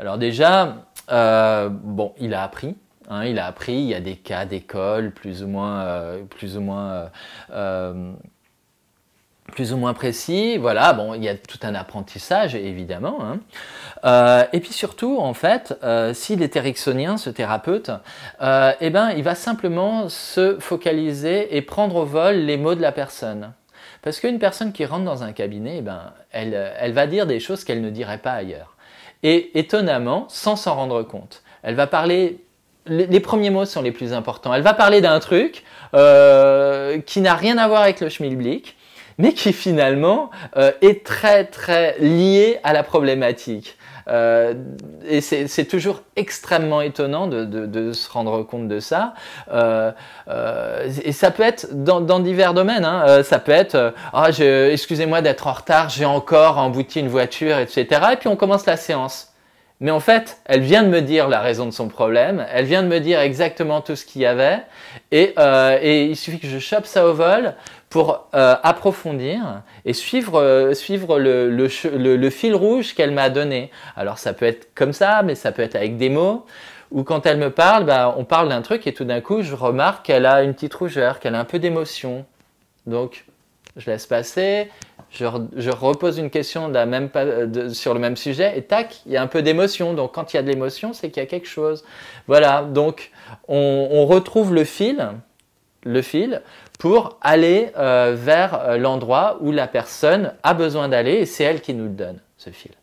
Alors déjà, bon, il a appris. Hein, il a appris, il y a des cas d'école plus ou moins précis, voilà, bon, il y a tout un apprentissage, évidemment. Hein. Et puis surtout, en fait, s'il est ericksonien, ce thérapeute, eh ben, il va simplement se focaliser et prendre au vol les mots de la personne. Parce qu'une personne qui rentre dans un cabinet, eh ben, elle va dire des choses qu'elle ne dirait pas ailleurs. Et étonnamment, sans s'en rendre compte, elle va parler... Les premiers mots sont les plus importants. Elle va parler d'un truc qui n'a rien à voir avec le schmilblick, mais qui finalement est très très lié à la problématique. Et c'est toujours extrêmement étonnant de se rendre compte de ça. Et ça peut être dans divers domaines. Hein. Ça peut être « Ah, excusez-moi d'être en retard, j'ai encore embouti une voiture, etc. » Et puis on commence la séance. Mais en fait, elle vient de me dire la raison de son problème, elle vient de me dire exactement tout ce qu'il y avait, et il suffit que je chope ça au vol pour approfondir et suivre le fil rouge qu'elle m'a donné. Alors ça peut être comme ça, mais ça peut être avec des mots, ou quand elle me parle, bah, on parle d'un truc et tout d'un coup je remarque qu'elle a une petite rougeur, qu'elle a un peu d'émotion. Donc je laisse passer. Je repose une question sur le même sujet et tac, il y a un peu d'émotion. Donc, quand il y a de l'émotion, c'est qu'il y a quelque chose. Voilà, donc on retrouve le fil pour aller vers l'endroit où la personne a besoin d'aller et c'est elle qui nous le donne, ce fil.